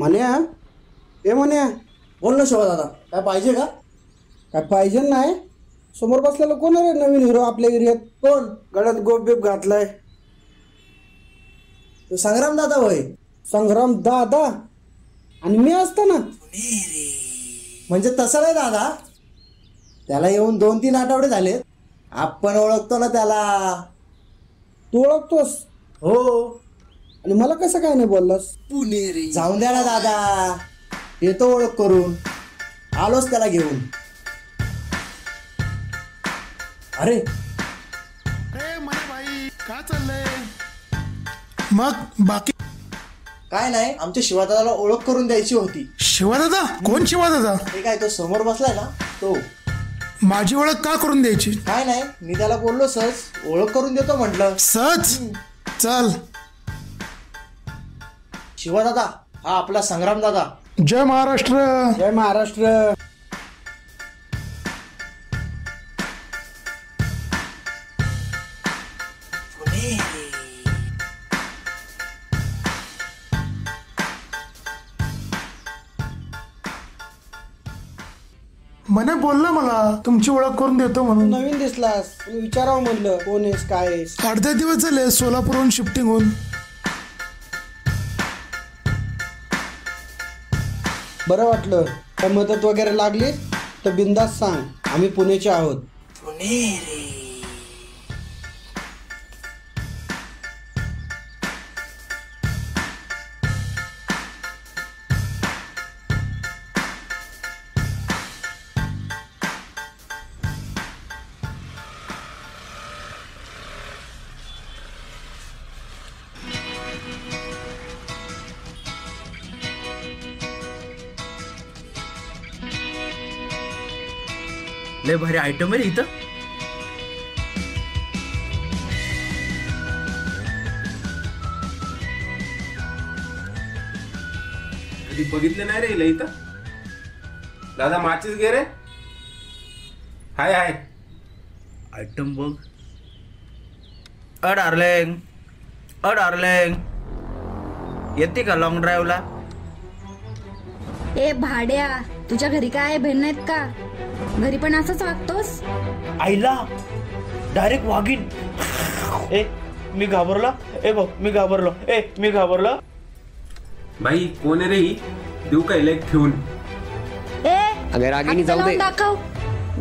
मन्या ए मन्या बोल ना शिवा दादा, काय पाहिजे का? काय पाहिजे नाही, समोर बसलेला कोण आहे नवीन हिरो आपल्या एरियात? कोण गळ्यात गोपबीप घातलाय तो? संग्राम दादा होय? संग्राम दादा आणि मी असताना म्हणजे तसं नाही दादा, त्याला येऊन 2-3 आठवडे झाले. आपण ओळखतो ना त्याला. तू ओळखतोस? हो. आणि मला कसं काय नाही बोललास? पुणेरी जाऊन द्या ना दादा, येतो ओळख करून. आलोच त्याला घेऊन. अरे ए मला भाई काय चाललंय? मग बाकी काय नाही, आमच्या शिवादादाला ओळख करून द्यायची होती. शिवादादा? कोण शिवादादा? ते काय तो समोर बसलाय ना तो. माझी ओळख का करून द्यायची? काय नाही, मी त्याला बोललो सहज ओळख करून देतो म्हटलं. सहज? चल. शिवादादा हा आपला संग्राम दादा. जय महाराष्ट्र. जय महाराष्ट्र. मने बोलला मला तुमची ओळख करून देतो म्हणून. नवीन दिसलास विचारावं म्हणलं कोण आहेस काय आहेस. अर्धा दिवस झाले सोलापूरहून शिफ्टिंग होऊन. बरं वाटलं. तर मदत वगैरे लागली तर बिंदास सांग, आम्ही पुणेचे आहोत. पुणे रे. लय भारी आयटम आहे इथं. कधी बघितलं नाही रे इथं. दादा माचीस घे रे. हाय हाय आयटम बघ. अडारलेंग येते का लॉंग ड्राईव्हला? ए भाड्या, तुझ्या घरी काय बहीण आहेत का? घरी पण असंच वागतोस? आईला डायरेक्ट वागीन. ए मी घाबरला. ए भाऊ मी घाबरलो. ए मी घाबरला. भाई कोण रे ही? देऊ काय लेक ठेवून? ए अगर रागीनी जाऊ दे. दाखव.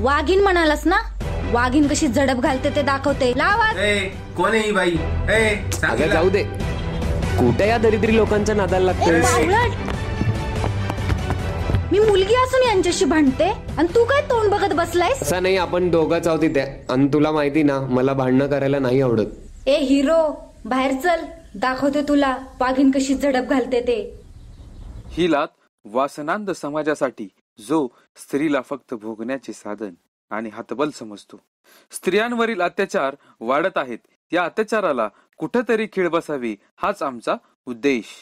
वागीन म्हणालास ना, वागीन कशी झडप घालते ते दाखवते. लावाज. ए कोण आहे ही बाई? ए अगर जाऊ दे. कुठे या दरिद्री लोकांच्या नादाला लागतोय? मी मुलगी असून यांच्याशी भांडते आणि तू काय तोंड बघत बसलायस? असं नाही, आपण दोघाच आहोत इथे. आणि तुला माहिती ना मला भांडणं करायला नाही आवडत. ए हिरो बाहेर चल, दाखवते तुला वाघीण कशी झडप घालते ते. ही लात वासनांध समाजासाठी जो स्त्रीला फक्त भोगण्याचे साधन आणि हातबल समजतो. स्त्रियांवरील अत्याचार वाढत आहेत, या अत्याचाराला कुठेतरी खीळ बसावी हाच आमचा उद्देश.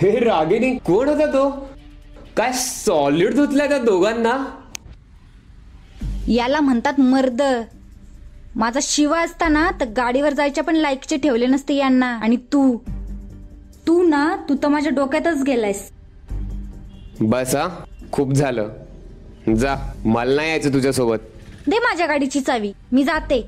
हे रागिनी कोण होता तो? काय सॉलिड धुतला त्या दोघांना. याला म्हणतात मर्द. माझा शिवा असताना तर गाडीवर जायच्या पण लायकीचे ठेवले नसते यांना. आणि तू तू ना तू तर माझ्या डोक्यातच गेलायस. बस हा, खूप झालं. जा, मला नाही यायचं तुझ्यासोबत. दे माझ्या गाडीची चावी, मी जाते.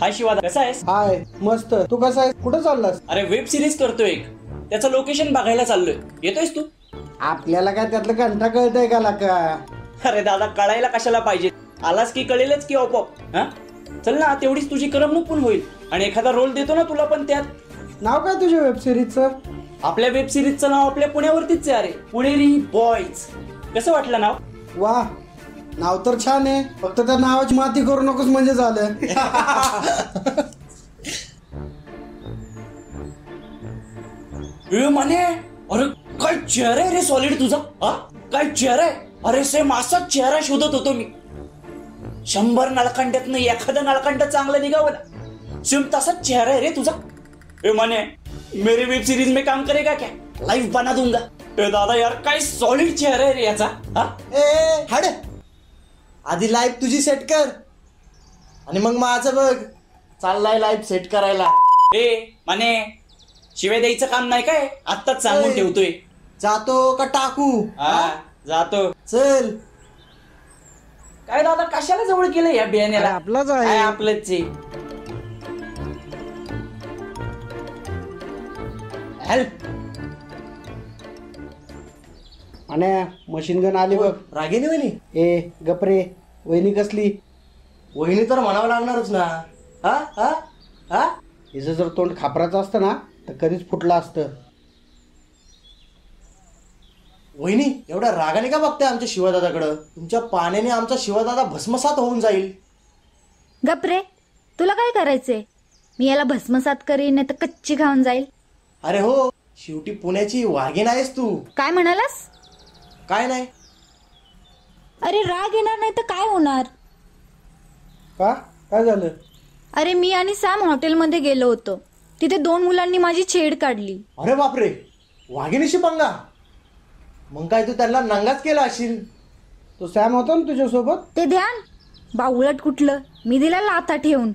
हाय शिवा, कसा आहेस? हाय मस्त. तू कसा आहेस? कुठं चाललास? अरे वेब सिरीज करतोय एक, त्याचं लोकेशन बघायला चाललोय. येतोयस तू? आपल्याला काय त्यातलं घंटा कळतंय का लाका? अरे दादा कळायला कशाला पाहिजे, आलास की कळेलच की. ओपो चल ना, तेवढीच तुझी करमणूक पण होईल. आणि एखादा रोल देतो ना तुला पण त्यात। नाव काय तुझ्या वेब सिरीजचं? आपल्या वेब सिरीजचं नाव आपल्या पुण्यावरतीच आहे रे, पुणेरी बॉयज। कसं वाटलं नाव? वाह, नाव तर छान आहे, फक्त त्या नावाची माती करू नकोस म्हणजे झालं। मने अरे काय चेहरा आहे रे सॉलिड तुझा, हा काय चेहरा आहे, अरे सेम असाच चेहरा शोधत होतो मी। 100 नळकांड्यातनं एखादा नळकांड चांगला निघावं ना, सेम तसाच चेहरा आहे रे तुझा। ए मने, मेरी वेब सीरीज में काम करेगा क्या? लाइव बना दूंगा। ए दादा यार काय सॉलिड चेहरा आहे रे याचा, हा। ए हड, आधी लाइव तुझी सेट कर आणि मग माझं बघ। चाललाय लाइव सेट करायला। ए मने, शिवाय द्यायचं काम नाही काय, आत्ताच सांगून ठेवतोय। जातो का टाकू? हा जातो, चल। काय दादा कशाला जवळ केलं या बियाण्याला? आपलाच आहे, आपलंच आहे। हेल्प आणि मशीन गन आली बघ। रागेनी वहिनी? ए गपरे, वहिनी कसली वहिनी, तर म्हणावं लागणारच ना। हा हा हा, हिचं जर तोंड खापराचं असतं ना तर कधीच फुटला असतं। वहिनी एवढा रागाने का बघताय आमच्या शिवादादाकडं? तुमच्या पाण्याने आमचा शिवादादा भस्मसात होऊन जाईल। गपरे, तुला काय करायचंय? मी याला भस्मसात करीन नाही तर कच्ची खाऊन जाईल। अरे हो, शेवटी पुण्याची वाघीण आहेस तू। काय म्हणालास? काय नाही, अरे राग येणार नाही तर काय होणार? का काय झालं? अरे मी आणि सॅम हॉटेलमध्ये गेलो होतो, तिथे 2 मुलांनी माझी छेड काढली। अरे बापरे, वाघिणीशी पंगा? मग काय तू त्यांना नंगाच केला असेल? तो सॅम होता ना तुझ्यासोबत? ते ध्यान बावळट कुठलं, मी दिला लाथा ठेवून।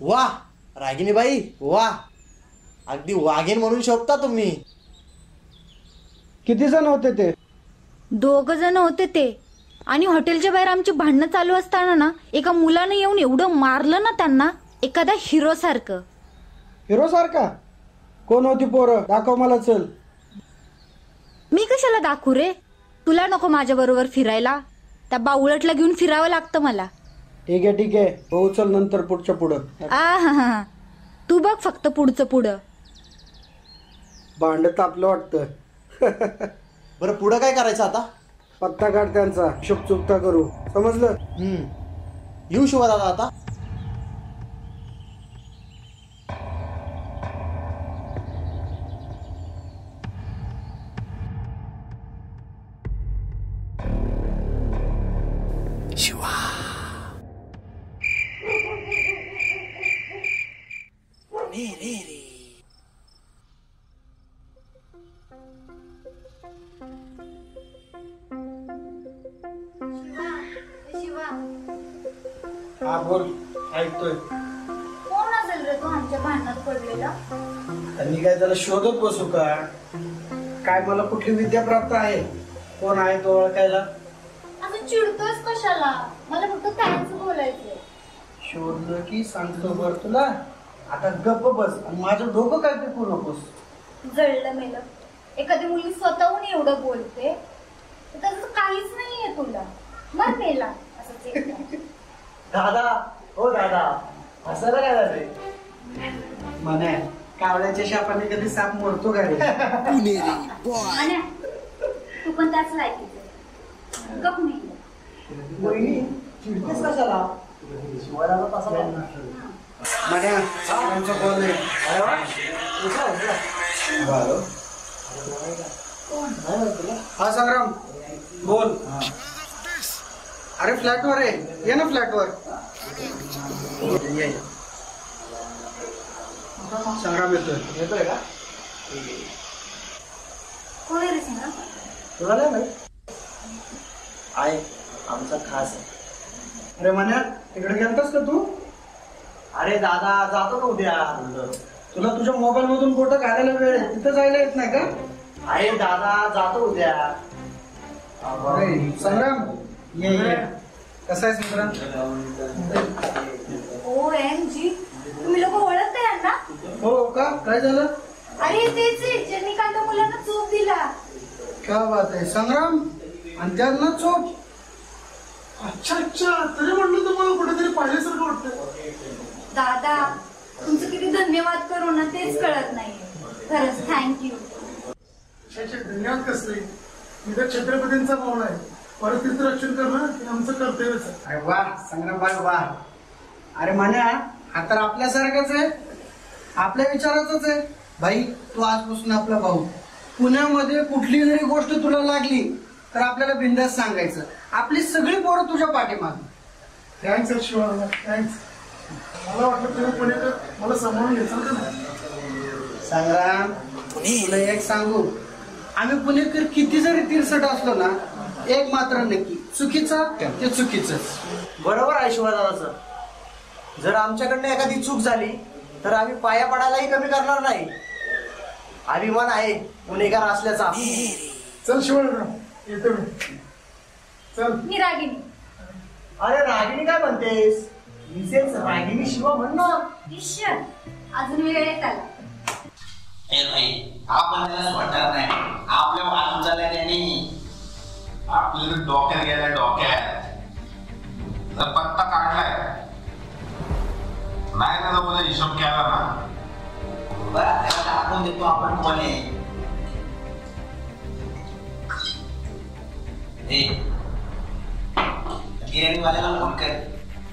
वा रागिणी बाई वा, अगदी वाघीण म्हणून शोभता तुम्ही। किती जण होते ते? 2 जण होते ते, आणि हॉटेलच्या बाहेर आमची भांडणं चालू असताना ना एका मुलाने येऊन एवढं मारलं ना त्यांना, एखादा हिरो सारखं। हिरो सारखा? कोण होती पोरं? दाखव मला, चल। मी कशाला दाखवू रे, तुला नको माझ्या बरोबर फिरायला, त्या बावळटला घेऊन फिरावं लागतं मला। ठीक आहे ठीक आहे, हो चल नंतर पुढच्या पुढं। हा तू बघ फक्त पुढचं पुढं। भांडत आपलं वाटतं। बरं पुढं काय करायचं आता? पत्ता काढ त्यांचा, शुभ चुकता करू, समजलं? येऊ शिवा दादा आता? शोधत बसू का काय? मला कुठली विद्या प्राप्त आहे? कोण आहे तो ओळखायला? चिडतोस कशाला? मला फक्त थँक्स बोलायचं। शोधलं की सांगतो बर तुला, आता गप्प बस आणि माझं डोकं काय पिकू नकोस। जळलं मेलं, एखादी मुली स्वतःहून एवढं बोलते, तसं काहीच नाहीये तुला, मर मेला असं। दादा हो दादा, असं काय झालं? मने कावळ्याच्या शापाने कधी साप मोडतो का रे? तू पण त्याच लायकीचं गप नाही। वहिनी चिडतेस कशाला? शिवायला तसा मन्या आमचा कॉल आहे। अरे वा उठा उठा, हॅलो कोण आहे तुला? हा संग्राम बोल। अरे फ्लॅटवर आहे, ये ना फ्लॅटवर ये। संग्राम येतोय का? कोण आहे रे संग्राम? तुला नाही माहित? आहे आमचा खास आहे। अरे मन्या तिकडे गेलतास का तू? अरे दादा जातो ना उद्या। तुला तुझ्या मोबाईल मधून फोटो काढायला वेळ आहे, तिथं जायला येत नाही का? अरे दादा जातो उद्या। संग्राम ये ये, कसा आहे संग्राम? OMG तुम्ही लोक ओळखताय यांना? हो का, काय झालं? अरे तेच ज्यांनी काल त्या मुलांना चोप दिला। काय बात आहे संग्राम, आणि त्यांना चोप? अच्छा अच्छा, तरी म्हटलं तुम्हाला कुठेतरी पाहिल्यासारखं वाटतंय। दादा तुमचं किती धन्यवाद करू ना तेच कळत नाही। खरंच थँक्यू। धन्यवाद कसले, मी तर छत्रपतींचा पाहुणा आहे, परिस्थितीचं रक्षण करणं हे आमचं कर्तव्यच आहे। अरे वाह संग्रामबाई वाह, अरे म्हणा हा तर आपल्यासारखंच आहे, आपल्या विचारातच आहे। भाई तू आजपासून आपला भाऊ, पुण्यामध्ये कुठली जरी गोष्ट तुला लागली तर आपल्याला बिंदास सांगायचं, आपली सगळी पोरं तुझ्या पाठीमागे। थँक्स शिवाला, थँक्स। मला वाटलं तुम्ही पुण्याचं मला सांभाळून घ्यायचं। संग्राम तुला एक सांगू, आम्ही पुणेकर किती जरी तिरसट असलो ना एक मात्र नक्की चुकीचा ते चुकीचंच। बरोबर आहे शिवादादाचं, जर आमच्याकडनं एखादी चूक झाली तर आम्ही पाया पडायलाही कमी करणार नाही, अभिमान आहे पुणेकर असल्याचा। चल शिवाराम येतो मी, चल। मी रागिणी। अरे रागिणी काय म्हणतेस, मिसेस रागिणी शिवा म्हण ना। ईश्वर अजून वेळ आहे त्याला। ए भाई आपण त्याला वाटणार नाही, आपल्या वाहन चालले त्यांनी आपलं डॉक्टर गेला डॉक्टर तर पत्ता काढलाय नाही ना, बोला हिशोब केला ना बरं त्याला दाखवून देतो आपण कोण आहे। ए बिर्याणी वाल्याला फोन कर,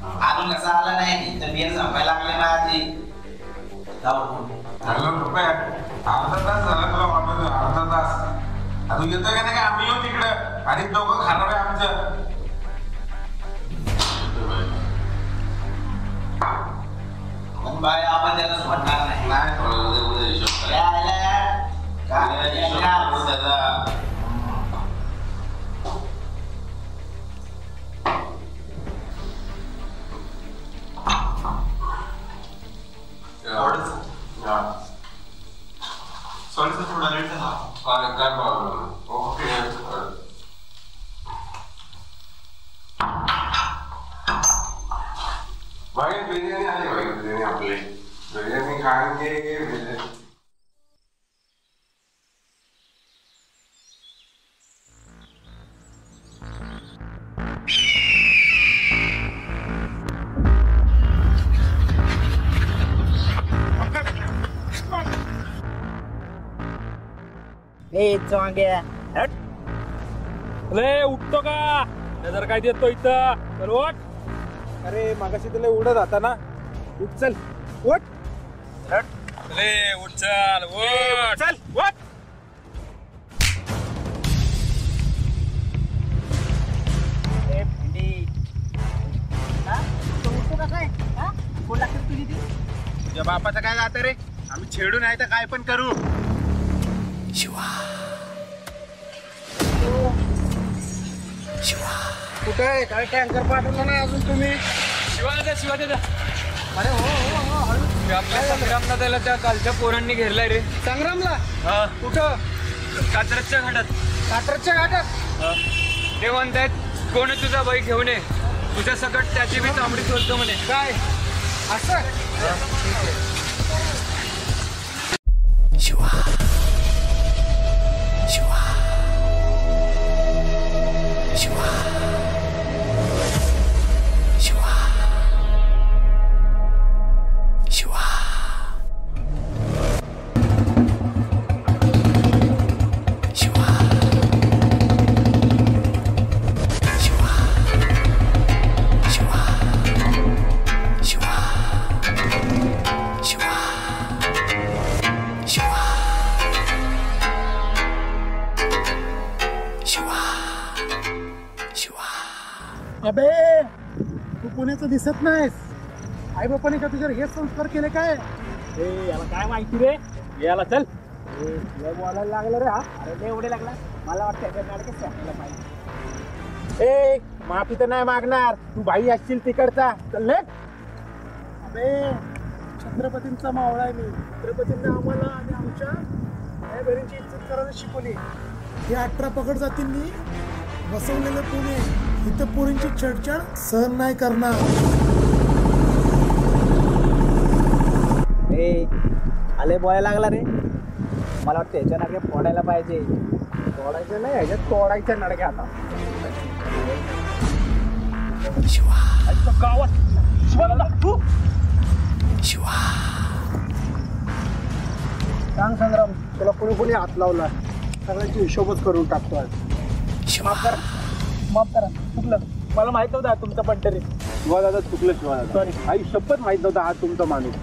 अजून कसा आला नाही तर बिर्याणी संपायला लागले ना आधी दाखवून रुपये अर्धा तास झाला तुला ऑर्डर देऊन, अर्धा तास अजून येतोय का नाही, आम्ही येऊ तिकडं आणि दोघं खाणार आहे आमचं। भाई आपण त्याला सोडणार नाही, नाही सोडलं उद्या हिशोब करायला। सॉरी सर थोडा लेट झाला। काय प्रॉब्लेम, ओके भाई बिर्याणी आली भाई, बिर्याणी आपली बिर्याणी खाणगे। उठतो का नजर काय देतो इथं, चल उठ। अरे मागाशी तुला उडत आता ना, उठ चल उठ उठ चल उठ चल उठ। कोण लागत तुझी ती, तुझ्या बापाचं काय जात रे, आम्ही छेडून आहे तर काय पण करू। शिवा शिवा कुठे आहे, काय टँकर पाठवला नाही अजून तुम्ही। शिवा दादा अरे हो हो हो हळू, संग्रामला त्याला त्या कालच्या पोरांनी घेरलाय रे। संग्रामला कुठं? कात्रजच्या घाटात। कात्रजच्या घाटात ते म्हणतायत कोणी तुझा बाई घेऊन ये, तुझ्या सकट त्याची मी तांबडी चोरतो म्हणे। काय असं शिवा अबे तू पुण्याचं दिसत नाहीस, आई बापाने का तुझ्यावर हे संस्कार केले काय? ए याला काय माहिती रे, याला चल बोलायला लागला रे हा। अरे एवढे लागला मला वाटतं ए माफी तर नाही मागणार तू, भाई असशील तिकडचा चल। अबे छत्रपतींचा मावळा आहे मी, छत्रपतींना आम्हाला आणि आमच्या घरीची इज्जत करायला शिकवली। हे 18 पकड जातील मी बसवलेलं पुणे, इथं पोरींची छेडछाड सहन नाही करणार। ए आले बोलायला लागला रे, मला वाटतं ह्याच्या नाडक्या फोडायला पाहिजे। फोडायचं नाही ह्याच्यात तोडायच्या नाडक्या आता। शिवा गावात शिवाला तू शिवा सांग संग्राम तुला कोणी कोणी हात लावला सगळ्यांची हिशोबच करून टाकतो आज। शिवा माफ करा चुकलं मला माहित नव्हतं तुमचा पंटरी शिवा दादा चुकलं शिवा दादा सॉरी आई शपथ माहित नव्हतं हा तुमचा माणूस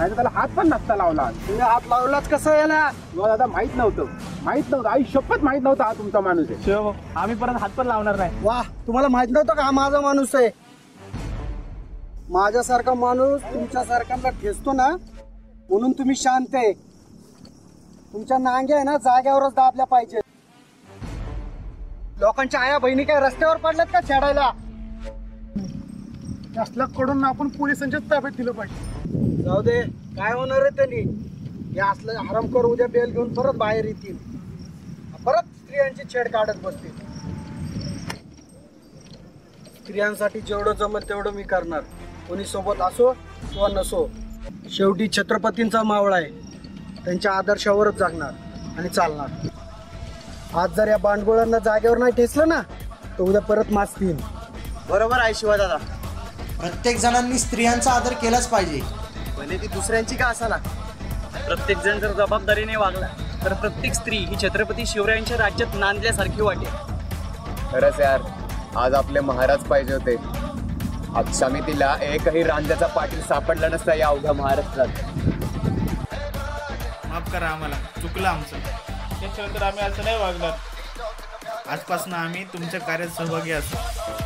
आणि त्याला हात पण नसता लावला तुम्ही हात लावलाच कसं याला शिवा दादा माहित नव्हतं आई शपथ माहित नव्हतं हा तुमचा माणूस आहे शिवा आम्ही परत हात पण लावणार नाही। वाह तुम्हाला माहित नव्हतं का हा माझा माणूस आहे माझ्यासारखा माणूस तुमच्यासारख्यांना ठेसतो ना म्हणून तुम्ही शांत आहे तुमच्या नांगे आहे ना जागेवरच दाबल्या पाहिजे लोकांच्या आया बहिणी काय रस्त्यावर पडल्यात का छेडायला असला कडून आपण पोलिसांच्या ताब्यात दिलं पाहिजे जाऊ दे काय होणार आहे त्यांनी हे असलं हरामखोर उद्या बेल घेऊन परत बाहेर येतील परत स्त्रियांची छेड काढत बसतील स्त्रियांसाठी जेवढं जमत तेवढं मी करणार कोणी सोबत असो किंवा नसो शेवटी छत्रपतींचा मावळा आहे त्यांच्या आदर्शावरच जगणार आणि चालणार। आज जर या बांडगोळांना जागेवर नाही ठेचलं ना तर उद्या परत माजतील। बरोबर आहे शिवा दादा प्रत्येक जणांनी स्त्रियांचा आदर केलाच पाहिजे भले ती दुसऱ्यांची का असाना प्रत्येक जण जर जबाबदारीने वागला तर प्रत्येक स्त्री ही छत्रपती शिवरायांच्या राज्यात नांदल्यासारखी वाटेल। खरंच यार आज आपले महाराज पाहिजे होते आज समितीला एकही रांजाचा पाटील सापडला नसता या अवघ्या महाराष्ट्रात। माफ करा आम्हाला चुकलं आमचं त्याच्यानंतर आम्ही असं नाही वागणार आजपासून आम्ही तुमच्या कार्यात सहभागी असू।